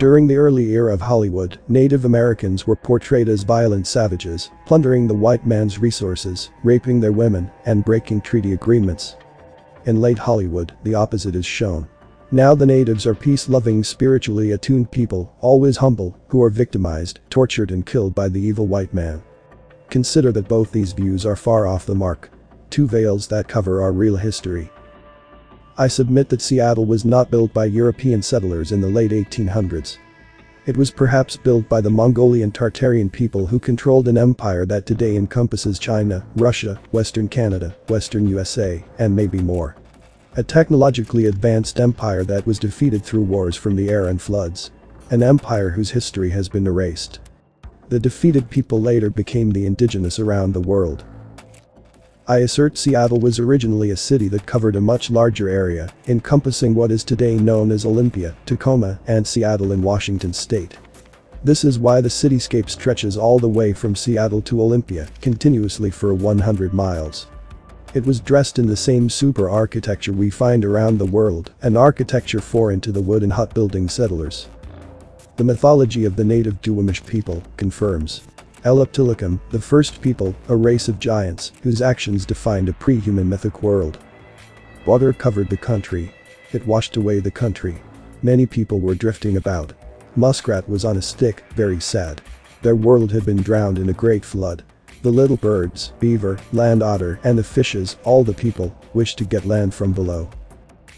During the early era of Hollywood, Native Americans were portrayed as violent savages, plundering the white man's resources, raping their women, and breaking treaty agreements. In late Hollywood, the opposite is shown. Now the natives are peace-loving, spiritually attuned people, always humble, who are victimized, tortured and killed by the evil white man. Consider that both these views are far off the mark. Two veils that cover our real history. I submit that Seattle was not built by European settlers in the late 1800s. It was perhaps built by the Mongolian Tartarian people who controlled an empire that today encompasses China, Russia, Western Canada, Western USA, and maybe more. A technologically advanced empire that was defeated through wars from the air and floods. An empire whose history has been erased. The defeated people later became the indigenous around the world. I assert Seattle was originally a city that covered a much larger area, encompassing what is today known as Olympia, Tacoma, and Seattle in Washington state. This is why the cityscape stretches all the way from Seattle to Olympia, continuously for 100 miles. It was dressed in the same super architecture we find around the world, an architecture foreign to the wood and hut building settlers. The mythology of the native Duwamish people confirms. Eleptilicum, the first people, a race of giants, whose actions defined a pre-human mythic world. Water covered the country. It washed away the country. Many people were drifting about. Muskrat was on a stick, very sad. Their world had been drowned in a great flood. The little birds, beaver, land otter, and the fishes, all the people, wished to get land from below.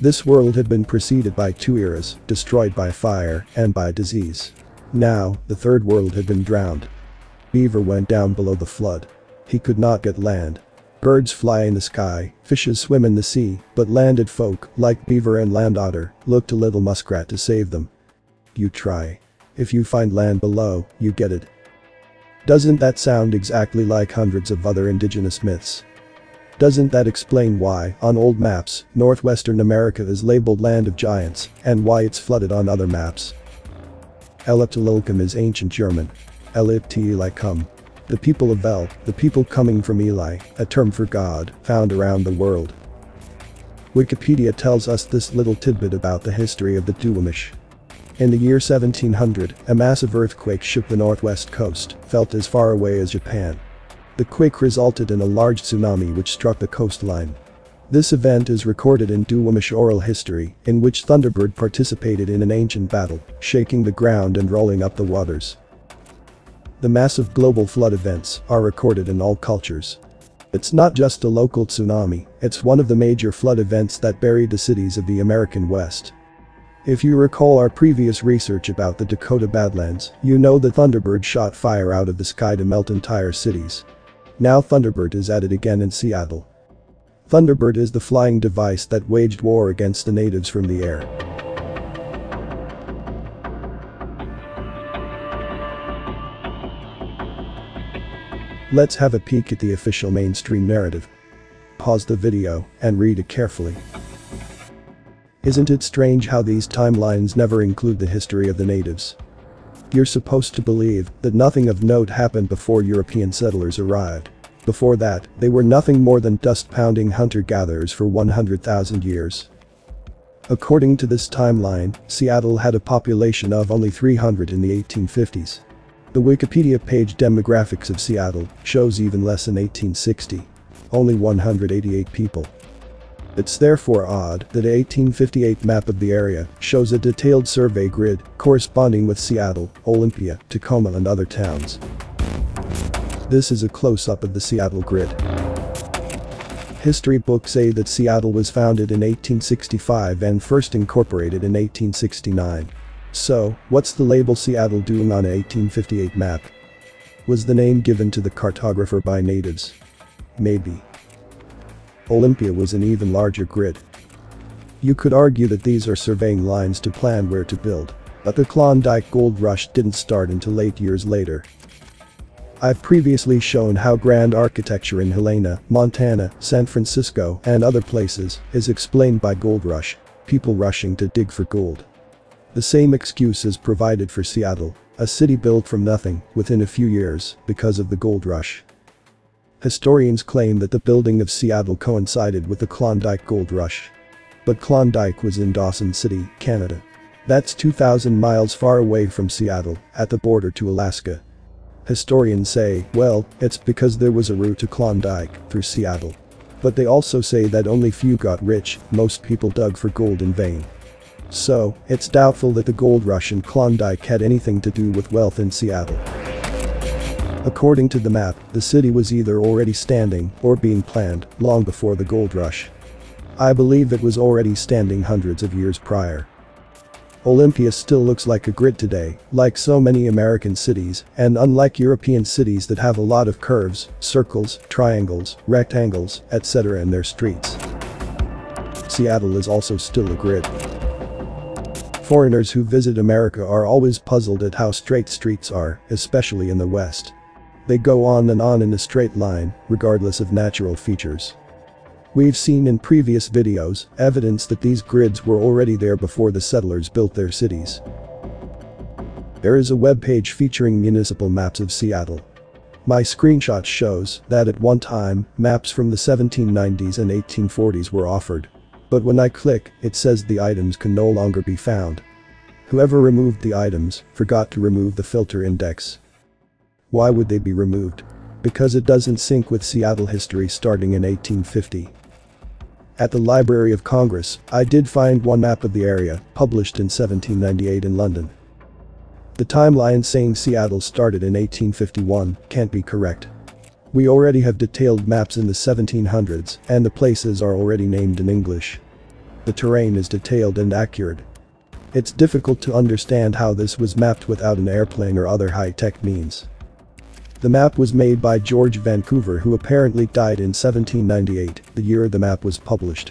This world had been preceded by two eras, destroyed by fire and by disease. Now, the third world had been drowned. Beaver went down below the flood. He could not get land. Birds fly in the sky, fishes swim in the sea, but landed folk, like beaver and land otter, look to little muskrat to save them. You try. If you find land below, you get it. Doesn't that sound exactly like hundreds of other indigenous myths? Doesn't that explain why, on old maps, northwestern America is labeled land of giants, and why it's flooded on other maps? Eleptilicum is ancient German. Eleptilicum. The people of El, the people coming from Eli, a term for God, found around the world. Wikipedia tells us this little tidbit about the history of the Duwamish. In the year 1700, a massive earthquake shook the northwest coast, felt as far away as Japan. The quake resulted in a large tsunami which struck the coastline. This event is recorded in Duwamish oral history, in which Thunderbird participated in an ancient battle, shaking the ground and rolling up the waters. The massive global flood events are recorded in all cultures. It's not just a local tsunami, it's one of the major flood events that buried the cities of the American West. If you recall our previous research about the Dakota Badlands, you know the Thunderbird shot fire out of the sky to melt entire cities. Now Thunderbird is at it again in Seattle. Thunderbird is the flying device that waged war against the natives from the air. Let's have a peek at the official mainstream narrative. Pause the video and read it carefully. Isn't it strange how these timelines never include the history of the natives? You're supposed to believe that nothing of note happened before European settlers arrived. Before that, they were nothing more than dust-pounding hunter-gatherers for 100,000 years. According to this timeline, Seattle had a population of only 300 in the 1850s. The Wikipedia page demographics of Seattle shows even less in 1860. Only 188 people. It's therefore odd that an 1858 map of the area shows a detailed survey grid corresponding with Seattle, Olympia, Tacoma and other towns. This is a close-up of the Seattle grid. History books say that Seattle was founded in 1865 and first incorporated in 1869. So, what's the label Seattle doing on a 1858 map? Was the name given to the cartographer by natives? Maybe. Olympia was an even larger grid. You could argue that these are surveying lines to plan where to build, but the Klondike Gold Rush didn't start until 8 years later. I've previously shown how grand architecture in Helena, Montana, San Francisco, and other places is explained by gold rush, people rushing to dig for gold. The same excuse is provided for Seattle, a city built from nothing within a few years because of the gold rush. Historians claim that the building of Seattle coincided with the Klondike Gold Rush. But Klondike was in Dawson City, Canada. That's 2,000 miles far away from Seattle, at the border to Alaska. Historians say, well, it's because there was a route to Klondike through Seattle. But they also say that only few got rich, most people dug for gold in vain. So, it's doubtful that the gold rush in Klondike had anything to do with wealth in Seattle. According to the map, the city was either already standing or being planned long before the gold rush. I believe it was already standing hundreds of years prior. Olympia still looks like a grid today, like so many American cities, and unlike European cities that have a lot of curves, circles, triangles, rectangles, etc. in their streets. Seattle is also still a grid. Foreigners who visit America are always puzzled at how straight streets are, especially in the West. They go on in a straight line, regardless of natural features. We've seen in previous videos evidence that these grids were already there before the settlers built their cities. There is a webpage featuring municipal maps of Seattle. My screenshot shows that at one time, maps from the 1790s and 1840s were offered. But when I click, it says the items can no longer be found. Whoever removed the items forgot to remove the filter index. Why would they be removed? Because it doesn't sync with Seattle history starting in 1850. At the Library of Congress, I did find one map of the area, published in 1798 in London. The timeline saying Seattle started in 1851 can't be correct. We already have detailed maps in the 1700s, and the places are already named in English. The terrain is detailed and accurate. It's difficult to understand how this was mapped without an airplane or other high-tech means. The map was made by George Vancouver, who apparently died in 1798, the year the map was published.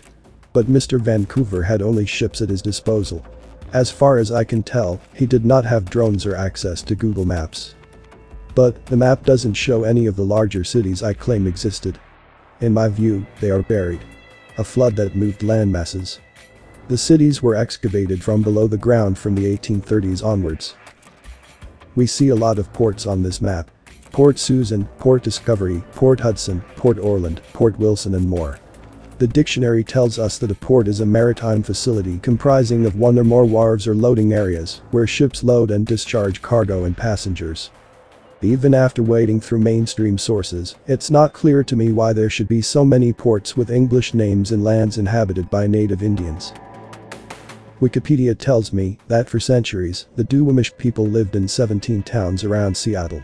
But Mr. Vancouver had only ships at his disposal. As far as I can tell, he did not have drones or access to Google Maps. But the map doesn't show any of the larger cities I claim existed. In my view, they are buried. A flood that moved landmasses. The cities were excavated from below the ground from the 1830s onwards. We see a lot of ports on this map. Port Susan, Port Discovery, Port Hudson, Port Orland, Port Wilson and more. The dictionary tells us that a port is a maritime facility comprising of one or more wharves or loading areas where ships load and discharge cargo and passengers. Even after wading through mainstream sources, it's not clear to me why there should be so many ports with English names in lands inhabited by native Indians. Wikipedia tells me that for centuries, the Duwamish people lived in 17 towns around Seattle.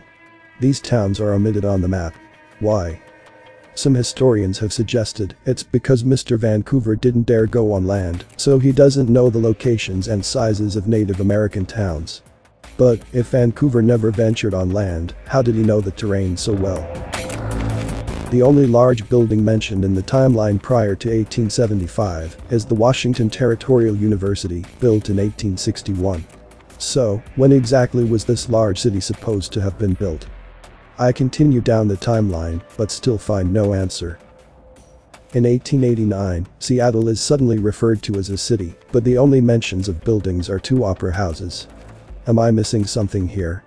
These towns are omitted on the map. Why? Some historians have suggested it's because Mr. Vancouver didn't dare go on land, so he doesn't know the locations and sizes of Native American towns. But if Vancouver never ventured on land, how did he know the terrain so well? The only large building mentioned in the timeline prior to 1875 is the Washington Territorial University, built in 1861. So, when exactly was this large city supposed to have been built? I continue down the timeline, but still find no answer. In 1889, Seattle is suddenly referred to as a city, but the only mentions of buildings are two opera houses. Am I missing something here?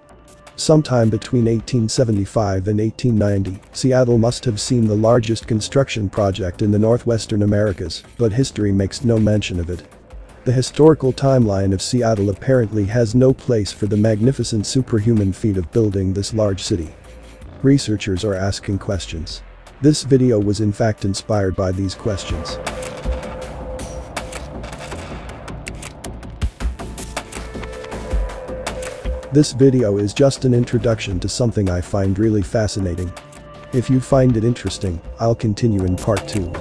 Sometime between 1875 and 1890, Seattle must have seen the largest construction project in the northwestern Americas, but history makes no mention of it. The historical timeline of Seattle apparently has no place for the magnificent superhuman feat of building this large city. Researchers are asking questions. This video was in fact inspired by these questions. This video is just an introduction to something I find really fascinating. If you find it interesting, I'll continue in part 2.